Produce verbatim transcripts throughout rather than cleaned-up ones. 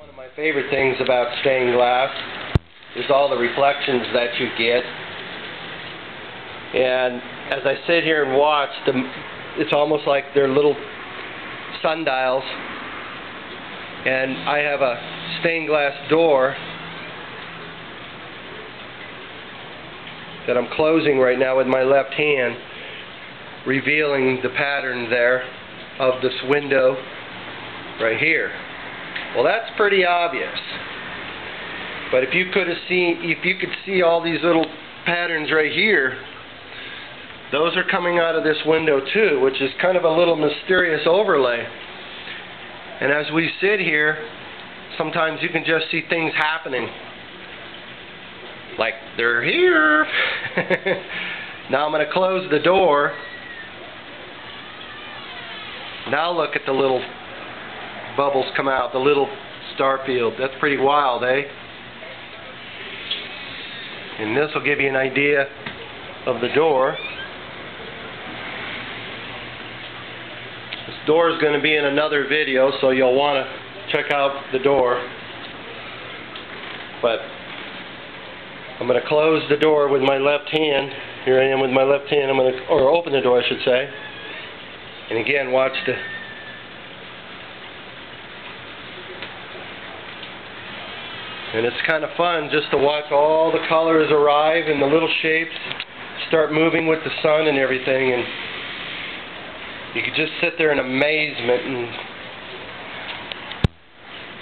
One of my favorite things about stained glass is all the reflections that you get. And as I sit here and watch, the, it's almost like they're little sundials. And I have a stained glass door that I'm closing right now with my left hand, revealing the pattern there of this window right here. Well, that's pretty obvious. But if you could have seen, if you could see all these little patterns right here, those are coming out of this window too, which is kind of a little mysterious overlay. And as we sit here, sometimes you can just see things happening. Like, they're here. Now I'm going to close the door. Now look at the little bubbles come out, the little star field. That's pretty wild, eh? And this will give you an idea of the door. This door is going to be in another video, so you'll want to check out the door. But I'm going to close the door with my left hand. Here I am with my left hand. I'm going to, or open the door, I should say. And again, watch the And it's kind of fun just to watch all the colors arrive and the little shapes start moving with the sun and everything, and you could just sit there in amazement. And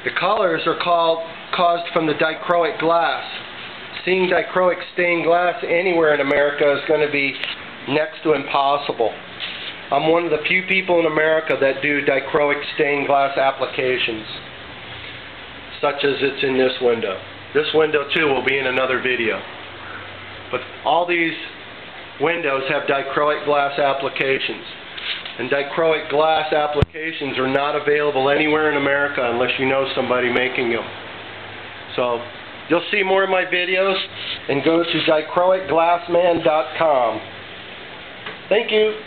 the colors are called, caused from the dichroic glass. Seeing dichroic stained glass anywhere in America is going to be next to impossible. I'm one of the few people in America that do dichroic stained glass applications, such as it's in this window. This window too will be in another video. But all these windows have dichroic glass applications. And dichroic glass applications are not available anywhere in America unless you know somebody making them. So you'll see more of my videos, and go to dichroic glassman dot com. Thank you.